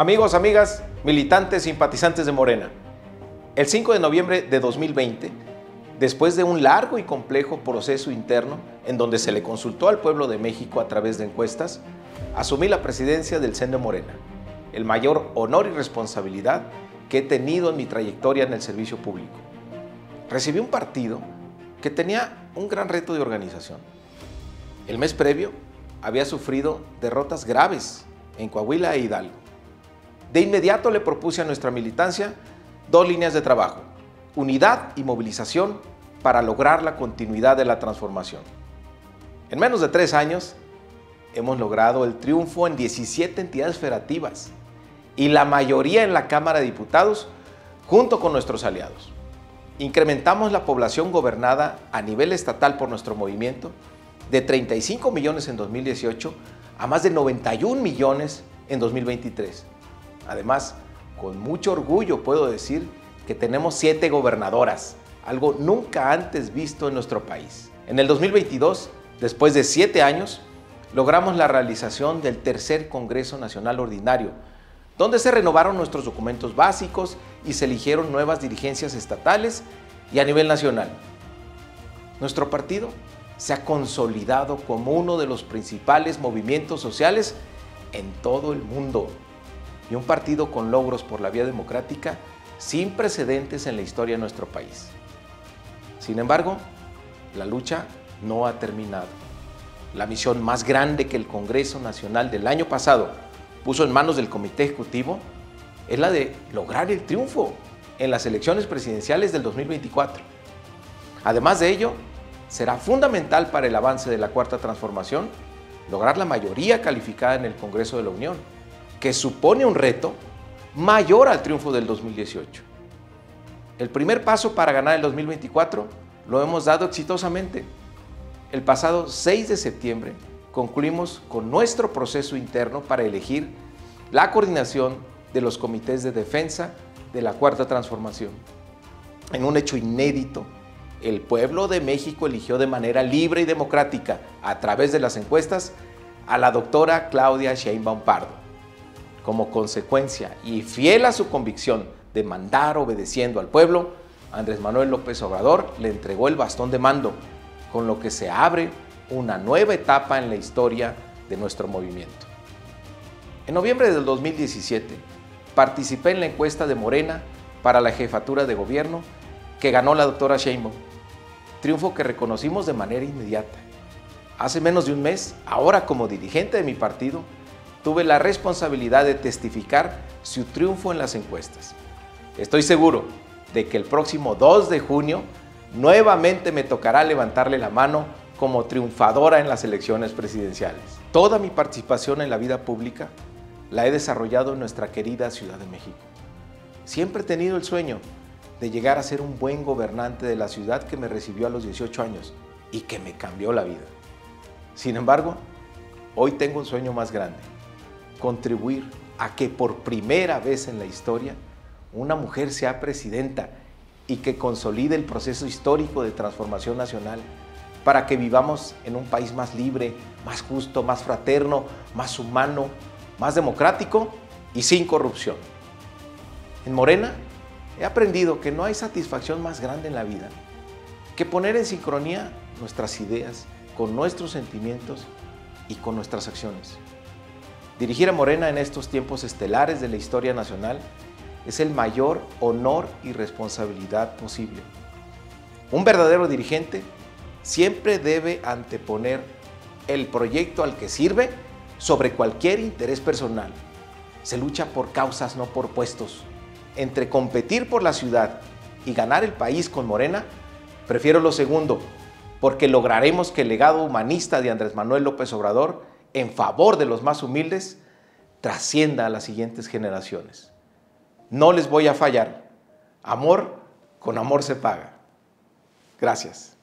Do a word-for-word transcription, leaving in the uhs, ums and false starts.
Amigos, amigas, militantes, simpatizantes de Morena, el cinco de noviembre de dos mil veinte, después de un largo y complejo proceso interno en donde se le consultó al pueblo de México a través de encuestas, asumí la presidencia del C E N de Morena, el mayor honor y responsabilidad que he tenido en mi trayectoria en el servicio público. Recibí un partido que tenía un gran reto de organización. El mes previo había sufrido derrotas graves en Coahuila e Hidalgo. De inmediato le propuse a nuestra militancia dos líneas de trabajo, unidad y movilización para lograr la continuidad de la transformación. En menos de tres años hemos logrado el triunfo en diecisiete entidades federativas y la mayoría en la Cámara de Diputados junto con nuestros aliados. Incrementamos la población gobernada a nivel estatal por nuestro movimiento de treinta y cinco millones en dos mil dieciocho a más de noventa y un millones en dos mil veintitrés. Además, con mucho orgullo puedo decir que tenemos siete gobernadoras, algo nunca antes visto en nuestro país. En el dos mil veintidós, después de siete años, logramos la realización del tercer Congreso Nacional Ordinario, donde se renovaron nuestros documentos básicos y se eligieron nuevas dirigencias estatales y a nivel nacional. Nuestro partido se ha consolidado como uno de los principales movimientos sociales en todo el mundo. Y un partido con logros por la vía democrática sin precedentes en la historia de nuestro país. Sin embargo, la lucha no ha terminado. La misión más grande que el Congreso Nacional del año pasado puso en manos del Comité Ejecutivo es la de lograr el triunfo en las elecciones presidenciales del dos mil veinticuatro. Además de ello, será fundamental para el avance de la Cuarta Transformación lograr la mayoría calificada en el Congreso de la Unión, que supone un reto mayor al triunfo del dos mil dieciocho. El primer paso para ganar el dos mil veinticuatro lo hemos dado exitosamente. El pasado seis de septiembre concluimos con nuestro proceso interno para elegir la coordinación de los comités de defensa de la Cuarta Transformación. En un hecho inédito, el pueblo de México eligió de manera libre y democrática, a través de las encuestas, a la doctora Claudia Sheinbaum Pardo. Como consecuencia y fiel a su convicción de mandar obedeciendo al pueblo, Andrés Manuel López Obrador le entregó el bastón de mando, con lo que se abre una nueva etapa en la historia de nuestro movimiento. En noviembre del dos mil diecisiete, participé en la encuesta de Morena para la jefatura de gobierno que ganó la doctora Sheinbaum, triunfo que reconocimos de manera inmediata. Hace menos de un mes, ahora como dirigente de mi partido, tuve la responsabilidad de testificar su triunfo en las encuestas. Estoy seguro de que el próximo dos de junio nuevamente me tocará levantarle la mano como triunfadora en las elecciones presidenciales. Toda mi participación en la vida pública la he desarrollado en nuestra querida Ciudad de México. Siempre he tenido el sueño de llegar a ser un buen gobernante de la ciudad que me recibió a los dieciocho años y que me cambió la vida. Sin embargo, hoy tengo un sueño más grande: contribuir a que por primera vez en la historia una mujer sea presidenta y que consolide el proceso histórico de transformación nacional para que vivamos en un país más libre, más justo, más fraterno, más humano, más democrático y sin corrupción. En Morena he aprendido que no hay satisfacción más grande en la vida que poner en sincronía nuestras ideas con nuestros sentimientos y con nuestras acciones. Dirigir a Morena en estos tiempos estelares de la historia nacional es el mayor honor y responsabilidad posible. Un verdadero dirigente siempre debe anteponer el proyecto al que sirve sobre cualquier interés personal. Se lucha por causas, no por puestos. Entre competir por la ciudad y ganar el país con Morena, prefiero lo segundo, porque lograremos que el legado humanista de Andrés Manuel López Obrador en favor de los más humildes trascienda a las siguientes generaciones. No les voy a fallar. Amor con amor se paga. Gracias.